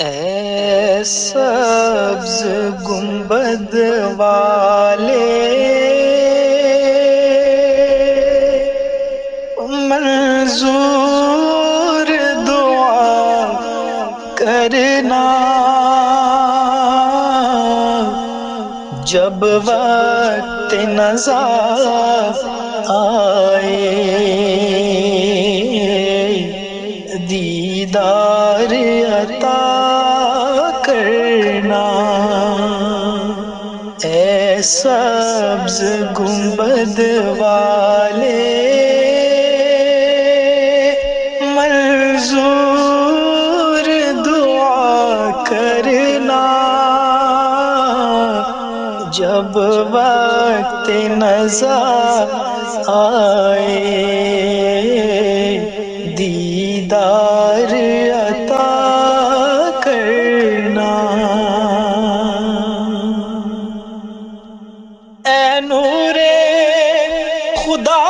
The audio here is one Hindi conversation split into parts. ऐ सब्ज़ गुंबद वाले मंजूर दुआ करना, जब वक्त नज़र आए दीदार अता करना। ऐ सब्ज़ गुंबद वाले मंजूर दुआ करना, जब वक्त नज़र आए दीदार अता करना। ऐ नूरे खुदा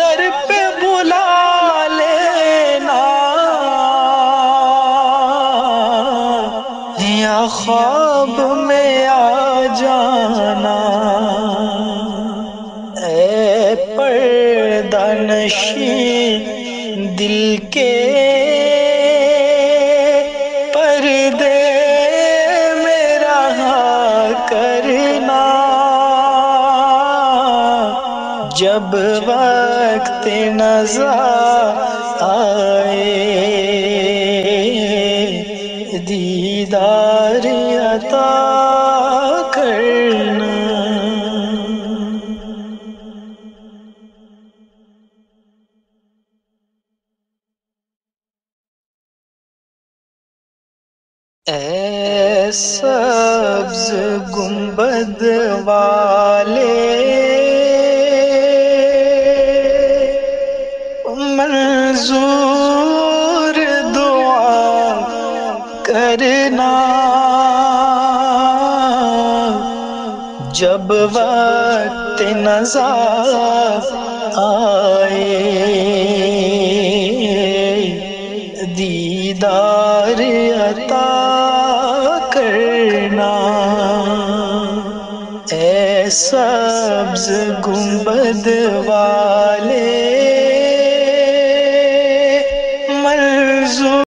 दर पे बुला लेना, या ख्वाब में आ जाना। ऐ पर्दा नशी दिल के पर्दे में रहा करना, जब वक्त नज़र आए दीदार अता करना। ऐ सब्ज़ गुंबद वाले मंजूर दुआ करना, जब वक्त नज़र आए दीदार अता करना। ऐ सब्ज़ गुंबद वाले